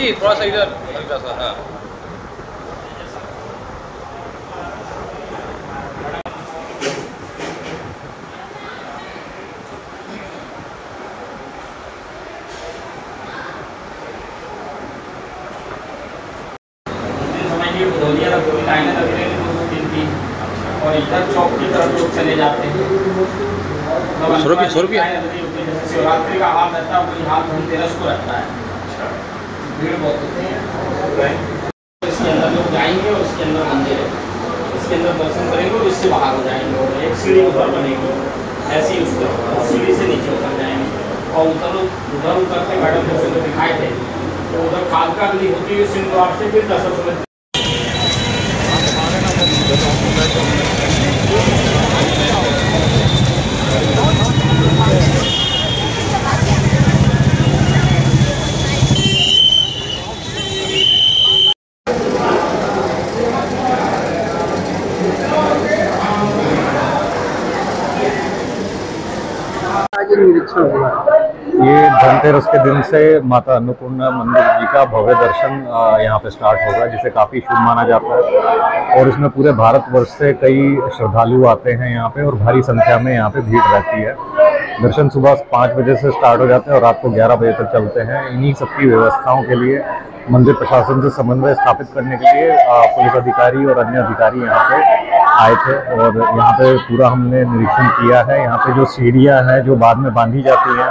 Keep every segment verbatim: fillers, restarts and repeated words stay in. जी थोड़ा सा इधर हल्का सा। हाँ गुदोलिया कोई लाइन लग रही है दो दिन की, और इधर चौक की तरफ लोग चले जाते हैं। सौ रुपये सौ रुपये शिवरात्रि का हाथ रहता है, वही हाथ धनतेरस को रहता है। भीड़ बहुत होती है, इसके अंदर लोग जाएंगे और इसके अंदर मंदिर है, इसके अंदर दर्शन करेंगे और इससे बाहर हो जाएंगे। और एक सीढ़ी उधर बनेगी, ऐसे ही उसको सीढ़ी से नीचे उतर जाएंगे और उधर उधर उतर के मैडम को दिखाई देंगे। तो उधर कालका गली होती है, सिंह द्वार से फिर दर्शन ये धनतेरस के दिन से माता अन्नपूर्णा मंदिर जी का भव्य दर्शन यहाँ पे स्टार्ट होगा, जिसे काफ़ी शुभ माना जाता है। और इसमें पूरे भारतवर्ष से कई श्रद्धालु आते हैं यहाँ पे और भारी संख्या में यहाँ पे भीड़ रहती है। दर्शन सुबह पाँच बजे से स्टार्ट हो जाते हैं और रात को ग्यारह बजे तक चलते हैं। इन्हीं सबकी व्यवस्थाओं के लिए मंदिर प्रशासन से समन्वय स्थापित करने के लिए पुलिस अधिकारी और अन्य अधिकारी यहाँ पे आए थे और यहाँ पे पूरा हमने निरीक्षण किया है। यहाँ पे जो सीढ़ियाँ हैं जो बाद में बांधी जाती हैं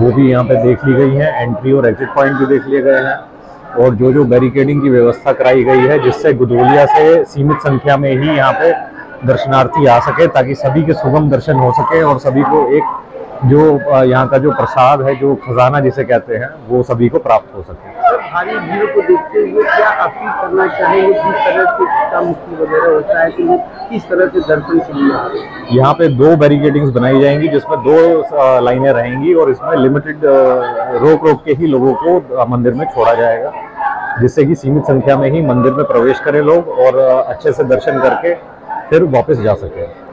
वो भी यहाँ पे देख ली गई हैं, एंट्री और एग्जिट पॉइंट भी देख लिए गए हैं। और जो जो बैरिकेडिंग की व्यवस्था कराई गई है जिससे गुदोलिया से सीमित संख्या में ही यहाँ पे दर्शनार्थी आ सके, ताकि सभी के सुगम दर्शन हो सके और सभी को एक जो यहाँ का जो प्रसाद है, जो खजाना जिसे कहते हैं, वो सभी को प्राप्त हो सके। भारी भीड़ को देखते हुए क्या अपील करना चाहेंगे, जिस तरह से मुक्ति वगैरह होता है कि वो किस तरह से दर्शन के लिए आ रहे हैं? यहाँ पे दो बैरिकेडिंग्स बनाई जाएंगी जिसमें दो लाइनें रहेंगी और इसमें लिमिटेड रोक रोक के ही लोगों को मंदिर में छोड़ा जाएगा, जिससे कि सीमित संख्या में ही मंदिर में प्रवेश करें लोग और अच्छे से दर्शन करके फिर वापस जा सके।